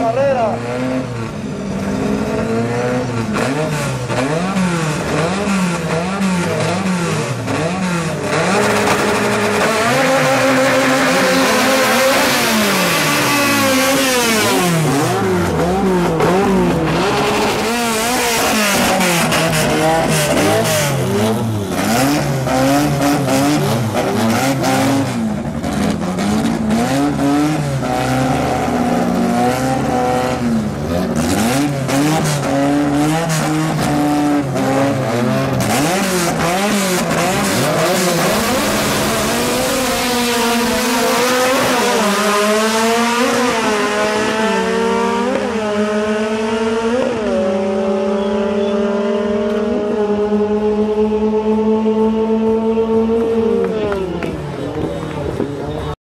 la carrera.